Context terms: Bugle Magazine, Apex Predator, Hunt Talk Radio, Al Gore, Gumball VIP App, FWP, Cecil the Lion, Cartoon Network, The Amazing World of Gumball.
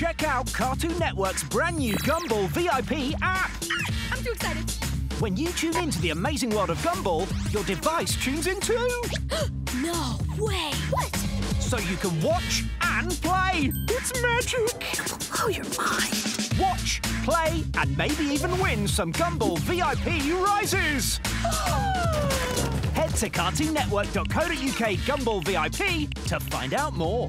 check out Cartoon Network's brand new Gumball VIP app. I'm too excited. When you tune into The Amazing World of Gumball, your device tunes in too. No way. What? So you can watch and play. It's magic. Oh, you're mine. Watch, play, and maybe even win some Gumball VIP prizes. Head to cartoonnetwork.co.uk/Gumball VIP to find out more.